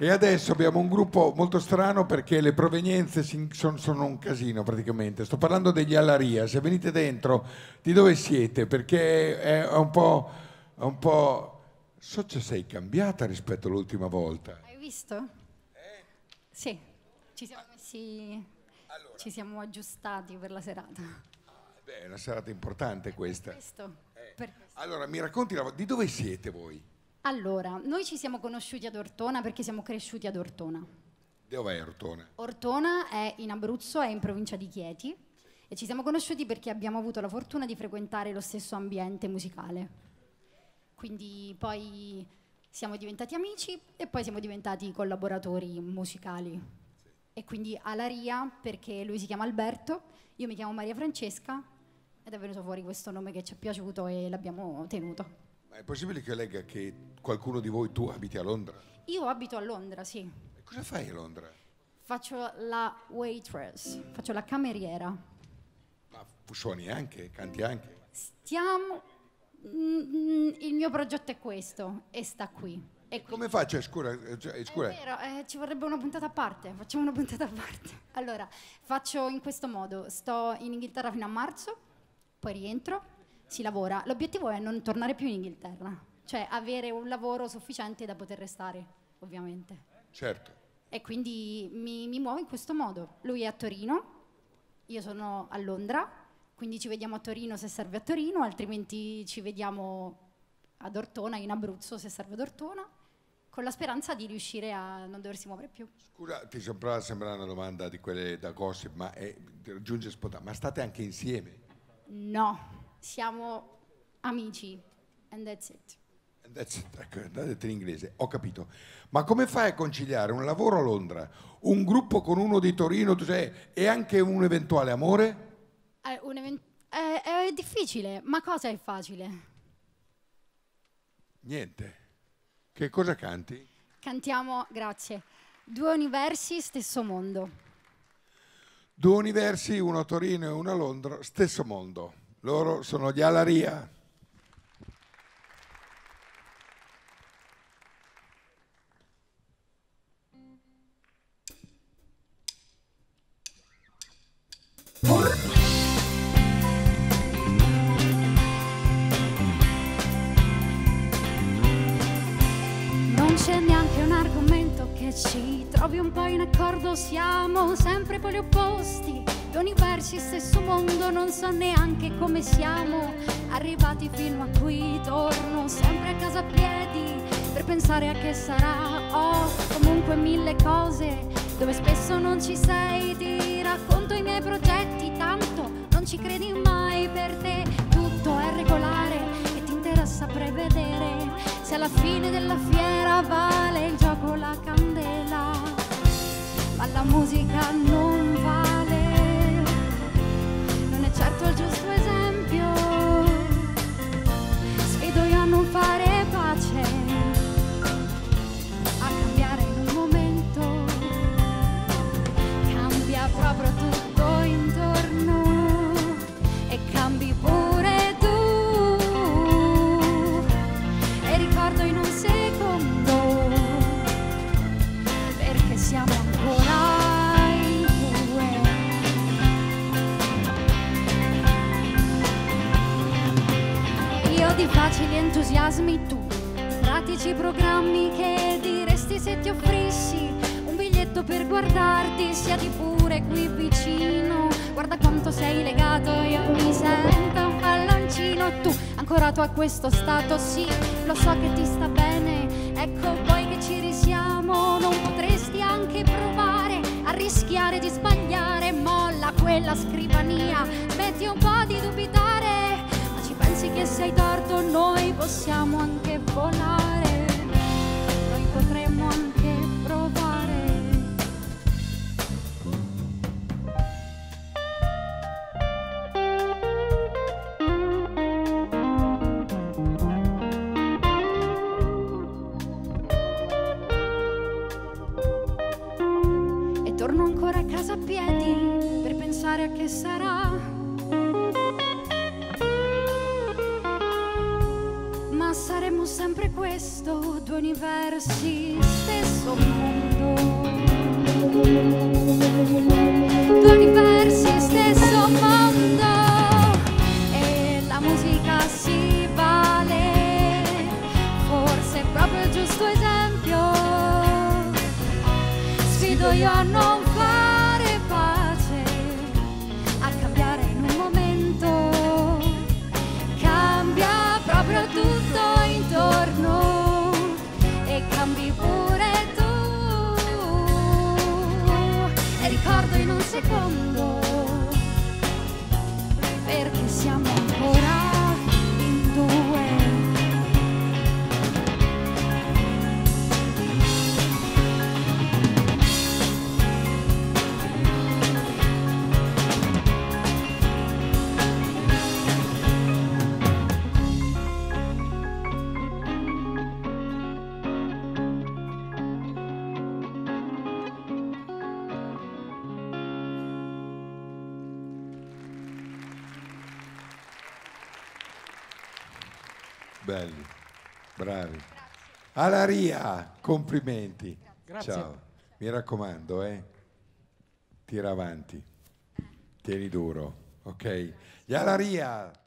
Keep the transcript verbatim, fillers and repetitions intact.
E adesso abbiamo un gruppo molto strano perché le provenienze sono, sono un casino praticamente. Sto parlando degli Alaria. Se venite dentro, di dove siete? Perché è un po'... È un po'... So che sei cambiata rispetto all'ultima volta. Hai visto? Eh? Sì, ci siamo messi... Allora. Ci siamo aggiustati per la serata. Ah, beh, è una serata importante questa. Per questo. Eh. Per questo. Allora, mi racconti la... di dove siete voi? Allora, noi ci siamo conosciuti ad Ortona perché siamo cresciuti ad Ortona. Dove è Ortona? Ortona è in Abruzzo, è in provincia di Chieti, e ci siamo conosciuti perché abbiamo avuto la fortuna di frequentare lo stesso ambiente musicale. Quindi poi siamo diventati amici e poi siamo diventati collaboratori musicali. Sì. E quindi Alaria, perché lui si chiama Alberto, io mi chiamo Maria Francesca, ed è venuto fuori questo nome che ci è piaciuto e l'abbiamo tenuto. Ma è possibile che legga che qualcuno di voi, tu abiti a Londra? Io abito a Londra, sì. E cosa fai a Londra? Faccio la waitress, faccio la cameriera. Ma suoni anche, canti anche? Stiamo... Mm, il mio progetto è questo, e sta qui. E qui. Come faccio? Scusa, è vero, eh, ci vorrebbe una puntata a parte, facciamo una puntata a parte. Allora, faccio in questo modo, sto in Inghilterra fino a marzo, poi rientro. Si lavora. L'obiettivo è non tornare più in Inghilterra, cioè avere un lavoro sufficiente da poter restare, ovviamente. Certo. E quindi mi, mi muovo in questo modo. Lui è a Torino, io sono a Londra, quindi ci vediamo a Torino se serve a Torino, altrimenti ci vediamo ad Ortona, in Abruzzo se serve ad Ortona, con la speranza di riuscire a non doversi muovere più. Scusa, ti sembra, sembra una domanda di quelle da gossip, ma è, giunge spontanea. Ma state anche insieme? No. Siamo amici, and that's it. And that's it. Ecco, andate in inglese, ho capito. Ma come fai a conciliare un lavoro a Londra, un gruppo con uno di Torino, cioè, e anche un eventuale amore? Eh, un event eh, è difficile, ma cosa è facile? Niente. Che cosa canti? Cantiamo, grazie, Due universi, stesso mondo. Due universi, uno a Torino e uno a Londra, stesso mondo. Loro sono gli Alaria. Non c'è neanche un argomento che ci trovi un po' in accordo, siamo sempre poli opposti. Universi, stesso mondo, non so neanche come siamo arrivati fino a qui. Torno sempre a casa a piedi per pensare a che sarà. Ho comunque mille cose dove spesso non ci sei. Ti racconto i miei progetti, tanto non ci credi mai. Per te tutto è regolare e ti interessa prevedere se alla fine della fiera vale il gioco o la candela. Ma la musica non vale, certo il giusto esempio. Sfido io a non fare pace, a cambiare in un momento. Cambia proprio tutto intorno e cambi pure tu. E ricordo in un secondo perché siamo ancora. Di facili entusiasmi tu, pratici programmi che diresti se ti offrissi un biglietto per guardarti, siati pure qui vicino. Guarda quanto sei legato, io mi sento un palloncino. Tu, ancorato a questo stato, sì, lo so che ti sta bene. Ecco poi che ci risiamo, non potresti anche provare a rischiare di sbagliare. Molla quella scrivania, smetti un po' di dubitare. Pensi che sei torto, noi possiamo anche volare, noi potremmo anche provare. E torno ancora a casa a piedi per pensare a che sarà. Sarà saremo sempre questo, due universi, stesso mondo, due universi, stesso mondo, e la musica si vale, forse è proprio il giusto esempio, sfido io a non fare pace, a cambiare in un momento. Cambia tutto intorno e cambi pure tu, e ricordo in un secondo perché siamo ancora in due. Belli, bravi. Alaria, complimenti. Grazie. Ciao. Mi raccomando, eh? Tira avanti. Tieni duro, ok? Gli Alaria.